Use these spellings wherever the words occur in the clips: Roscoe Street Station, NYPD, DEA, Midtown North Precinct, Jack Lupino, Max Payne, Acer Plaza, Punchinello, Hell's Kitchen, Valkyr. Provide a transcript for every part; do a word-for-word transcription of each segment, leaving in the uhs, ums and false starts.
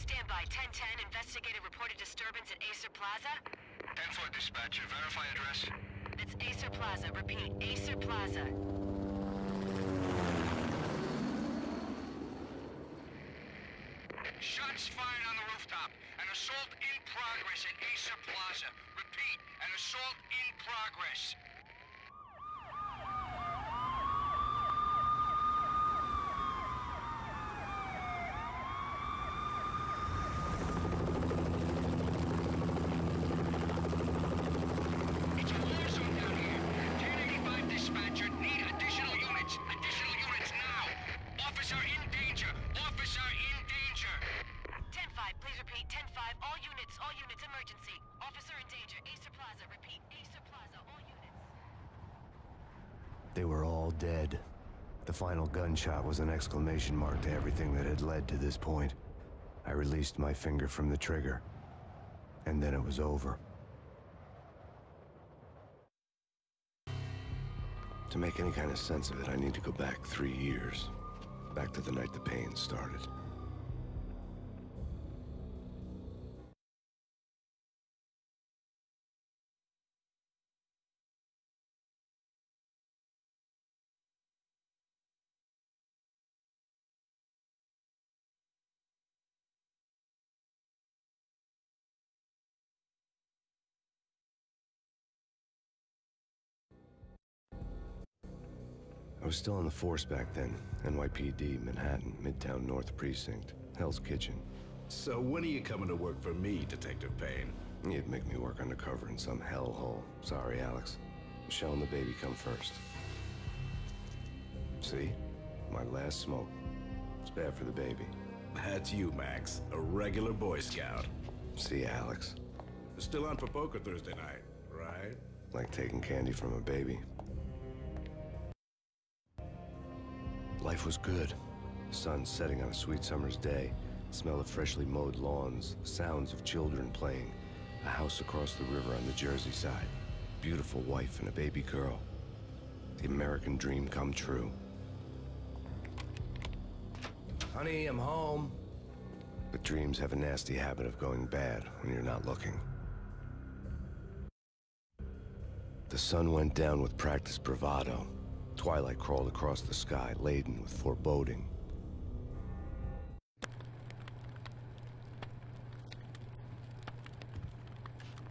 Stand by, ten ten, investigated reported disturbance at Acer Plaza. ten four dispatcher, verify address. That's Acer Plaza, repeat, Acer Plaza. Shots fired on the rooftop. An assault in progress at Acer Plaza. Repeat, an assault in progress. They were all dead. The final gunshot was an exclamation mark to everything that had led to this point. I released my finger from the trigger, and then it was over. To make any kind of sense of it, I need to go back three years. Back to the night the pain started. I was still on the force back then. N Y P D, Manhattan, Midtown North Precinct, Hell's Kitchen. So when are you coming to work for me, Detective Payne? You'd make me work undercover in some hellhole. Sorry, Alex. Michelle and the baby come first. See? My last smoke. It's bad for the baby. That's you, Max. A regular Boy Scout. See, Alex. You're still on for poker Thursday night, right? Like taking candy from a baby. Life was good. Sun setting on a sweet summer's day, smell of freshly mowed lawns, sounds of children playing, a house across the river on the Jersey side, beautiful wife and a baby girl. The American dream come true. Honey, I'm home. But dreams have a nasty habit of going bad when you're not looking. The sun went down with practiced bravado. Twilight crawled across the sky, laden with foreboding.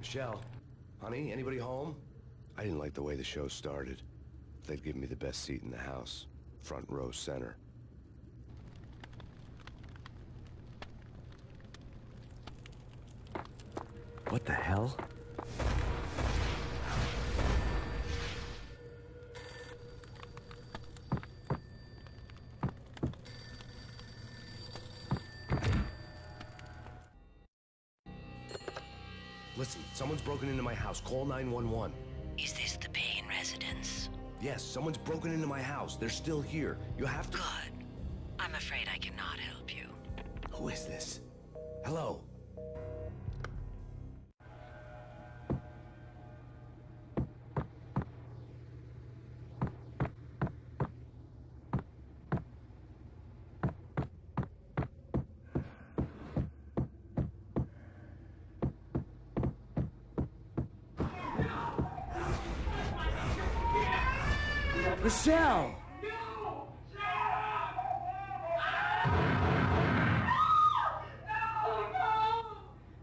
Michelle, honey, anybody home? I didn't like the way the show started. They'd given me the best seat in the house, front row center. What the hell? Listen, someone's broken into my house. Call nine one one. Is this the Payne residence? Yes, someone's broken into my house. They're still here. You have to- Good. I'm afraid I cannot help you. Who is this? Hello? Michelle! No! Jack! Ah!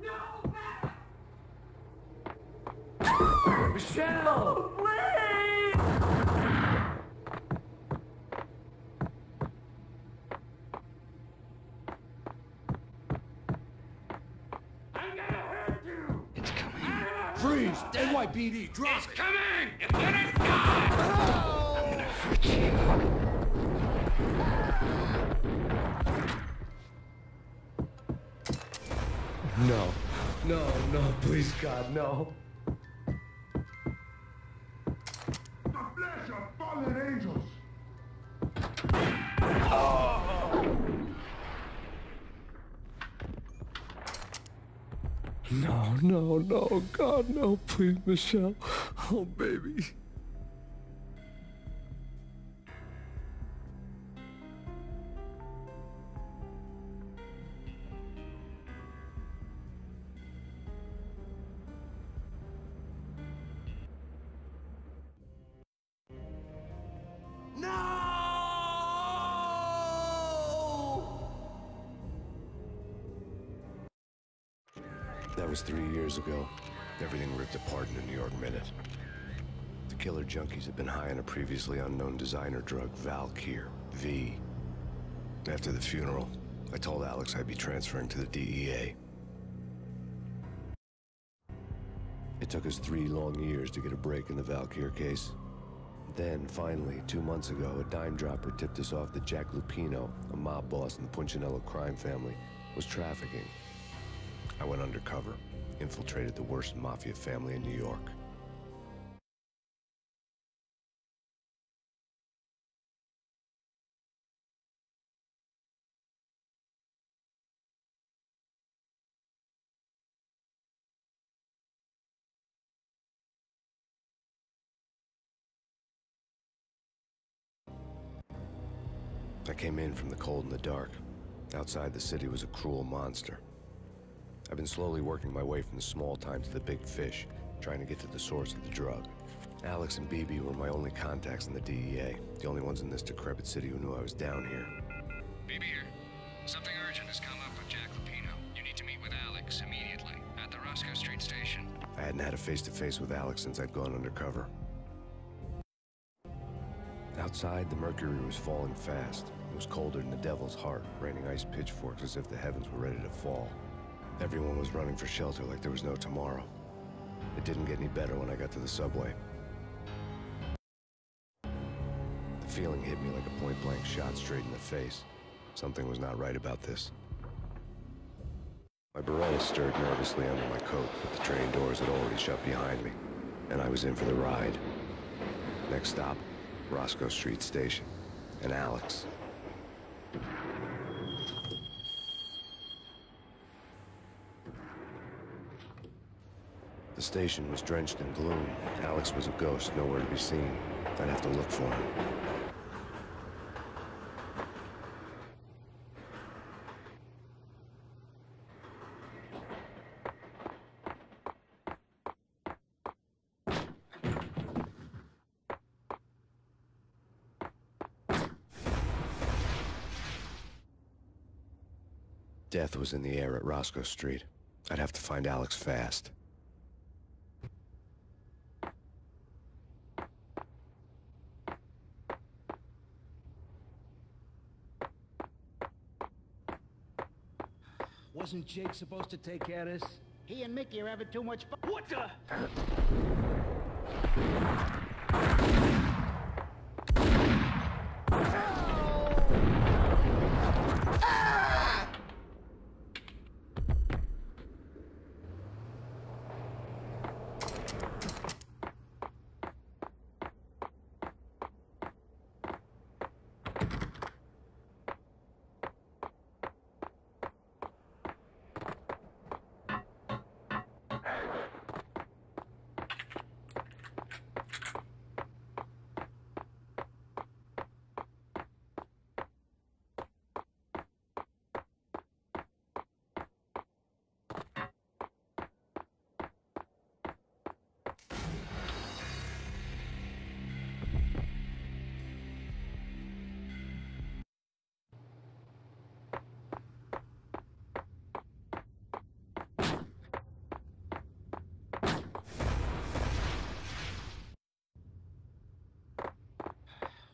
No! No! No! Matt! Ah! Michelle! Please! I'm gonna hurt you! It's coming. Freeze! N Y P D, drop it's it! It's coming! It's gonna die! Ah! No, no, no, please, God, no. The flesh of fallen angels. Oh. No, no, no, God, no, please, Michelle. Oh, baby. That was three years ago. Everything ripped apart in a New York minute. The killer junkies had been high on a previously unknown designer drug, Valkyr, V. After the funeral, I told Alex I'd be transferring to the D E A. It took us three long years to get a break in the Valkyr case. Then, finally, two months ago, a dime dropper tipped us off that Jack Lupino, a mob boss in the Punchinello crime family, was trafficking. I went undercover, infiltrated the worst mafia family in New York. I came in from the cold and the dark. Outside the city was a cruel monster. I've been slowly working my way from the small time to the big fish, trying to get to the source of the drug. Alex and B B were my only contacts in the D E A, the only ones in this decrepit city who knew I was down here. B B here. Something urgent has come up with Jack Lupino. You need to meet with Alex immediately, at the Roscoe Street Station. I hadn't had a face-to-face with Alex since I'd gone undercover. Outside, the mercury was falling fast. It was colder than the devil's heart, raining ice pitchforks as if the heavens were ready to fall. Everyone was running for shelter like there was no tomorrow. It didn't get any better when I got to the subway. The feeling hit me like a point-blank shot straight in the face. Something was not right about this. My barrel stirred nervously under my coat, but the train doors had already shut behind me, and I was in for the ride. Next stop, Roscoe Street Station, and Alex. The station was drenched in gloom. Alex was a ghost, nowhere to be seen. I'd have to look for him. Death was in the air at Roscoe Street. I'd have to find Alex fast. Wasn't Jake supposed to take care of this? He and Mickey are having too much fun. What the?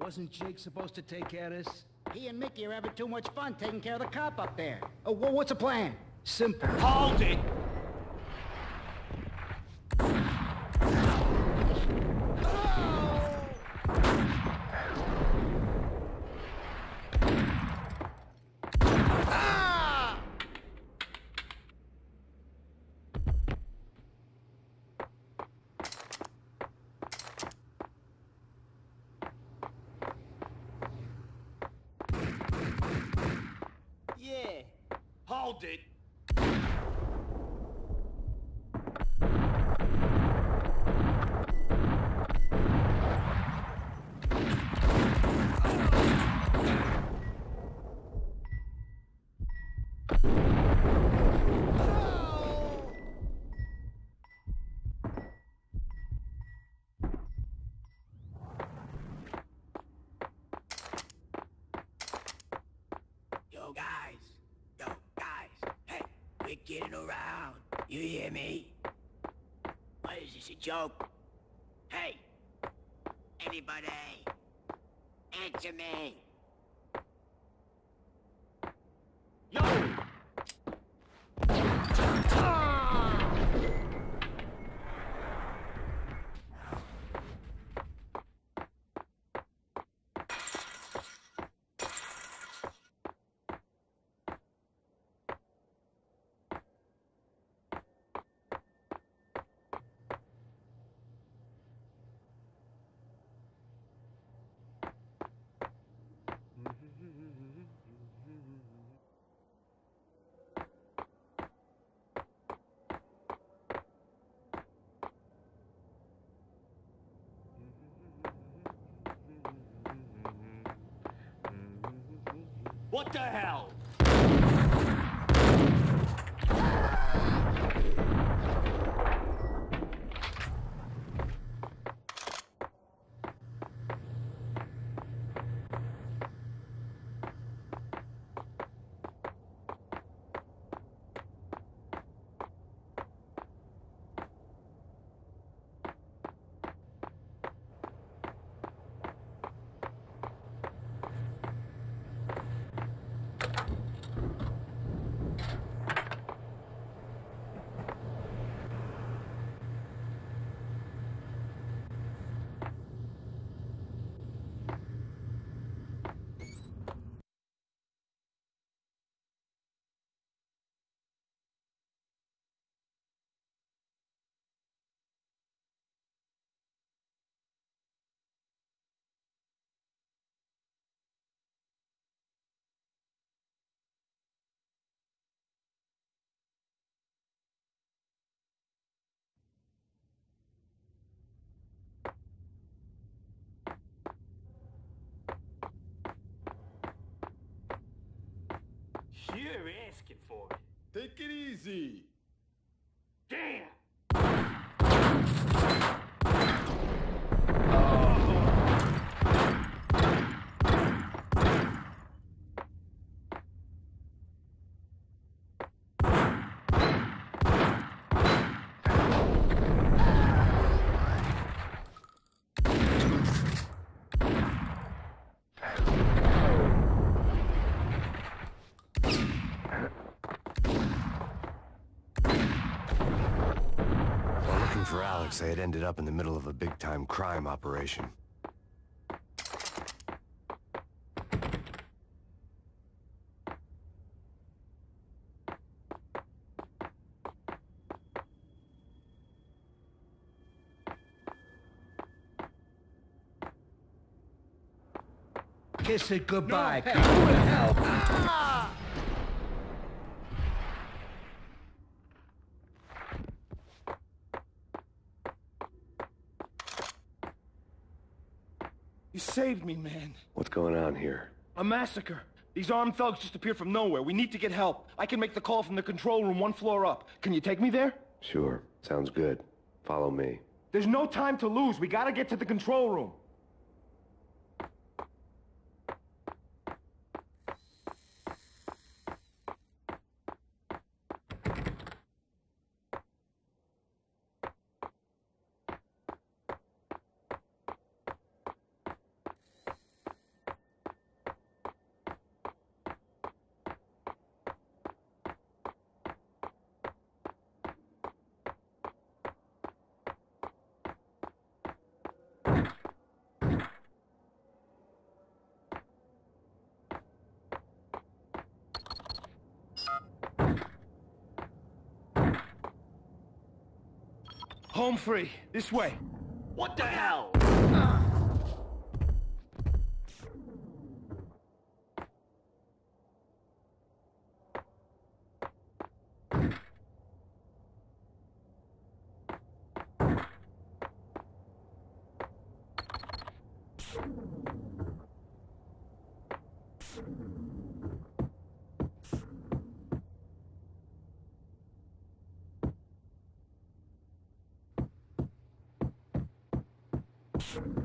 Wasn't Jake supposed to take care of this? He and Mickey are having too much fun taking care of the cop up there. Oh, well, what's the plan? Simple. Hold it! Hold it. Yo, guys. Getting around. You hear me? What is this, a joke? Hey! Anybody! Answer me! Yo! What the hell? You're asking for it. Take it easy. Damn! They had ended up in the middle of a big-time crime operation. Kiss it goodbye. No, help. Ah! Saved me, man. What's going on here? A massacre. These armed thugs just appeared from nowhere. We need to get help. I can make the call from the control room one floor up. Can you take me there? Sure. Sounds good. Follow me. There's no time to lose. We gotta get to the control room. Home free. This way. What the hell? Uh.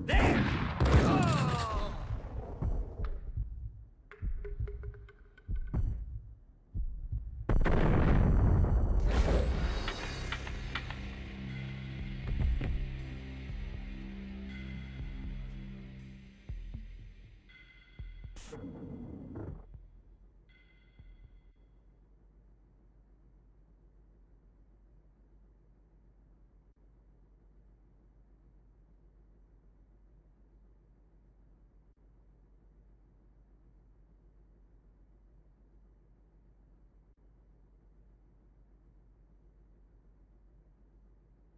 There!